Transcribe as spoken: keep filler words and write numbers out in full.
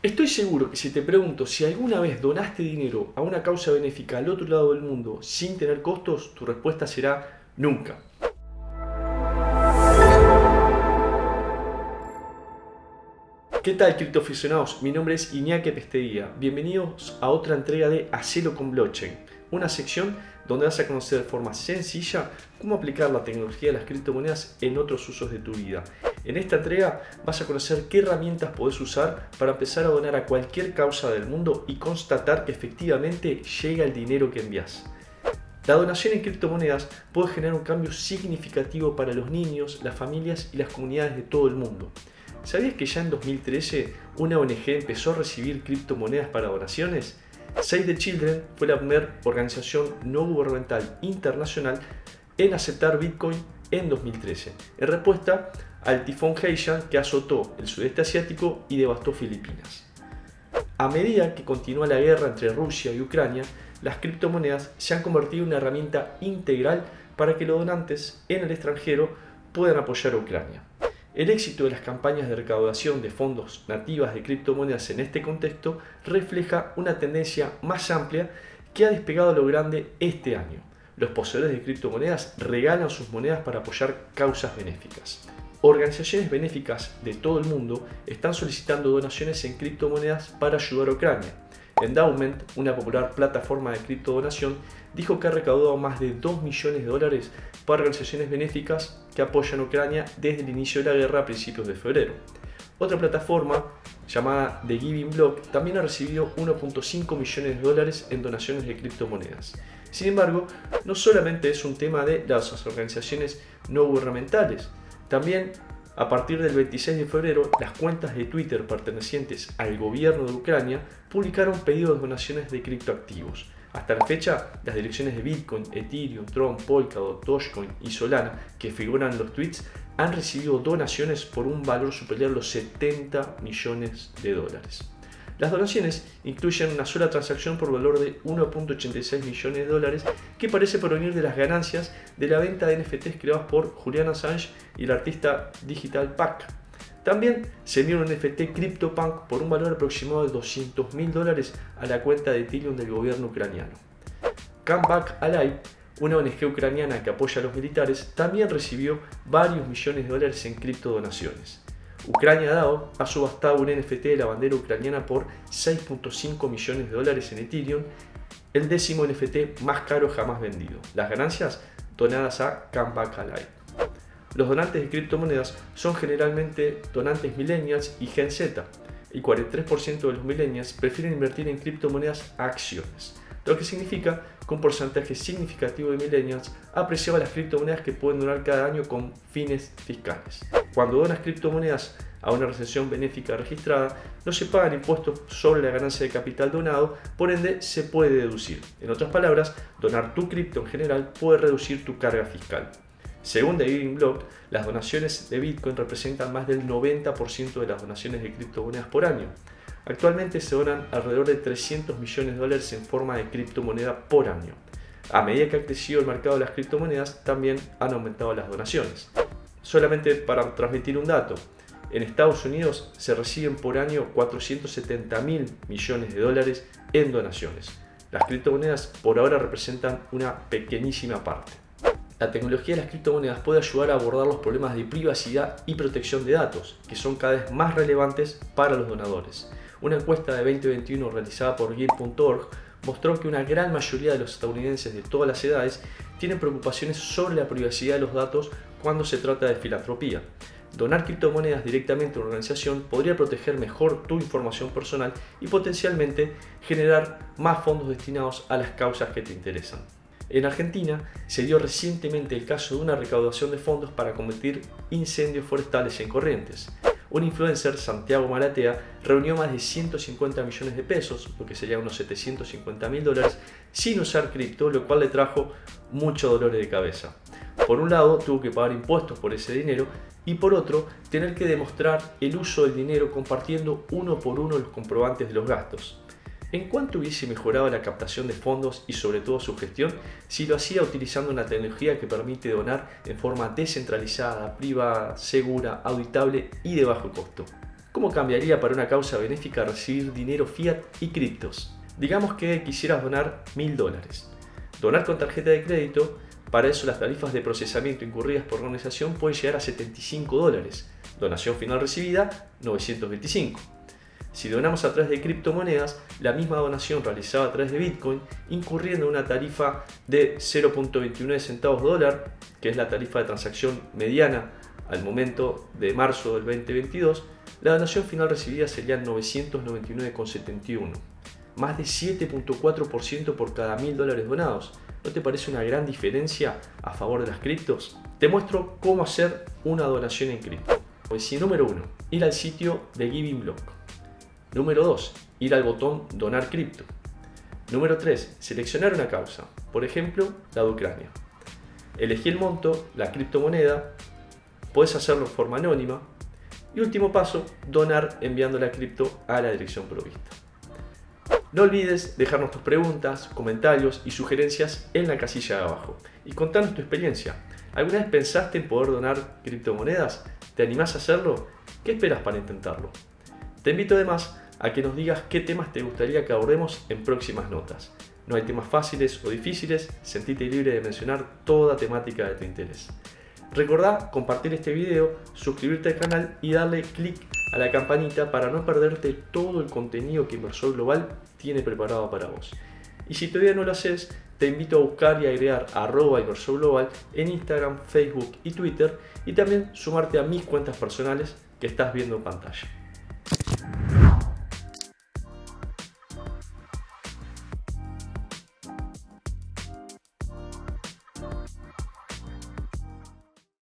Estoy seguro que si te pregunto si alguna vez donaste dinero a una causa benéfica al otro lado del mundo sin tener costos, tu respuesta será nunca. ¿Qué tal, criptoaficionados? Mi nombre es Iñaki Apezteguía. Bienvenidos a otra entrega de Hacelo con Blockchain, una sección donde vas a conocer de forma sencilla cómo aplicar la tecnología de las criptomonedas en otros usos de tu vida. En esta entrega vas a conocer qué herramientas podés usar para empezar a donar a cualquier causa del mundo y constatar que efectivamente llega el dinero que envías. La donación en criptomonedas puede generar un cambio significativo para los niños, las familias y las comunidades de todo el mundo. ¿Sabías que ya en dos mil trece una O N G empezó a recibir criptomonedas para donaciones? Save the Children fue la primera organización no gubernamental internacional en aceptar Bitcoin en dos mil trece, en respuesta al tifón Heisha que azotó el sudeste asiático y devastó Filipinas. A medida que continúa la guerra entre Rusia y Ucrania, las criptomonedas se han convertido en una herramienta integral para que los donantes en el extranjero puedan apoyar a Ucrania. El éxito de las campañas de recaudación de fondos nativas de criptomonedas en este contexto refleja una tendencia más amplia que ha despegado a lo grande este año. Los poseedores de criptomonedas regalan sus monedas para apoyar causas benéficas. Organizaciones benéficas de todo el mundo están solicitando donaciones en criptomonedas para ayudar a Ucrania. Endowment, una popular plataforma de criptodonación, dijo que ha recaudado más de dos millones de dólares para organizaciones benéficas que apoyan a Ucrania desde el inicio de la guerra a principios de febrero. Otra plataforma, llamada The Giving Block, también ha recibido uno punto cinco millones de dólares en donaciones de criptomonedas. Sin embargo, no solamente es un tema de las organizaciones no gubernamentales, también a partir del veintiséis de febrero, las cuentas de Twitter pertenecientes al gobierno de Ucrania publicaron pedidos de donaciones de criptoactivos. Hasta la fecha, las direcciones de Bitcoin, Ethereum, Tron, Polkadot, Dogecoin y Solana que figuran en los tweets han recibido donaciones por un valor superior a los setenta millones de dólares. Las donaciones incluyen una sola transacción por valor de uno punto ochenta y seis millones de dólares que parece provenir de las ganancias de la venta de N F Ts creadas por Julian Assange y el artista digital Pack. También se envió un N F T CryptoPunk por un valor aproximado de doscientos mil dólares a la cuenta de Ethereum del gobierno ucraniano. Come Back Alive, una O N G ucraniana que apoya a los militares, también recibió varios millones de dólares en criptodonaciones. UcraniaDAO ha subastado un N F T de la bandera ucraniana por seis punto cinco millones de dólares en Ethereum, el décimo N F T más caro jamás vendido. Las ganancias donadas a Kambakalai. Los donantes de criptomonedas son generalmente donantes millennials y Gen Z. El cuarenta y tres por ciento de los millennials prefieren invertir en criptomonedas a acciones, lo que significa que un porcentaje significativo de millennials apreciaba las criptomonedas que pueden donar cada año con fines fiscales. Cuando donas criptomonedas a una organización benéfica registrada, no se pagan impuestos sobre la ganancia de capital donado, por ende se puede deducir. En otras palabras, donar tu cripto en general puede reducir tu carga fiscal. Según The Giving Block, las donaciones de Bitcoin representan más del noventa por ciento de las donaciones de criptomonedas por año. Actualmente se donan alrededor de trescientos millones de dólares en forma de criptomoneda por año. A medida que ha crecido el mercado de las criptomonedas, también han aumentado las donaciones. Solamente para transmitir un dato, en Estados Unidos se reciben por año cuatrocientos setenta mil millones de dólares en donaciones. Las criptomonedas por ahora representan una pequeñísima parte. La tecnología de las criptomonedas puede ayudar a abordar los problemas de privacidad y protección de datos, que son cada vez más relevantes para los donadores. Una encuesta de veinte veintiuno realizada por Give punto org mostró que una gran mayoría de los estadounidenses de todas las edades tienen preocupaciones sobre la privacidad de los datos cuando se trata de filantropía. Donar criptomonedas directamente a una organización podría proteger mejor tu información personal y potencialmente generar más fondos destinados a las causas que te interesan. En Argentina se dio recientemente el caso de una recaudación de fondos para combatir incendios forestales en Corrientes. Un influencer, Santiago Malatea, reunió más de ciento cincuenta millones de pesos, lo que sería unos setecientos cincuenta mil dólares, sin usar cripto, lo cual le trajo mucho dolor de cabeza. Por un lado, tuvo que pagar impuestos por ese dinero y por otro, tener que demostrar el uso del dinero compartiendo uno por uno los comprobantes de los gastos. ¿En cuánto hubiese mejorado la captación de fondos y sobre todo su gestión si lo hacía utilizando una tecnología que permite donar en forma descentralizada, privada, segura, auditable y de bajo costo? ¿Cómo cambiaría para una causa benéfica recibir dinero fiat y criptos? Digamos que quisieras donar mil dólares. Donar con tarjeta de crédito, para eso las tarifas de procesamiento incurridas por la organización pueden llegar a setenta y cinco dólares. Donación final recibida, novecientos veinticinco. Si donamos a través de criptomonedas, la misma donación realizada a través de Bitcoin, incurriendo una tarifa de cero punto veintinueve centavos dólar, que es la tarifa de transacción mediana al momento de marzo del veinte veintidós, la donación final recibida sería novecientos noventa y nueve con setenta y uno, más de siete punto cuatro por ciento por cada mil dólares donados. ¿No te parece una gran diferencia a favor de las criptos? Te muestro cómo hacer una donación en cripto. Pues, número uno, ir al sitio de Giving Block. Número dos, ir al botón Donar cripto. Número tres, seleccionar una causa, por ejemplo, la de Ucrania. Elegí el monto, la criptomoneda, puedes hacerlo de forma anónima. Y último paso, donar enviando la cripto a la dirección provista. No olvides dejarnos tus preguntas, comentarios y sugerencias en la casilla de abajo y contanos tu experiencia. ¿Alguna vez pensaste en poder donar criptomonedas? ¿Te animás a hacerlo? ¿Qué esperas para intentarlo? Te invito además a que nos digas qué temas te gustaría que abordemos en próximas notas. No hay temas fáciles o difíciles, sentite libre de mencionar toda temática de tu interés. Recordá compartir este video, suscribirte al canal y darle click a la campanita para no perderte todo el contenido que Inversor Global tiene preparado para vos. Y si todavía no lo haces, te invito a buscar y agregar arroba Inversor Global en Instagram, Facebook y Twitter, y también sumarte a mis cuentas personales que estás viendo en pantalla.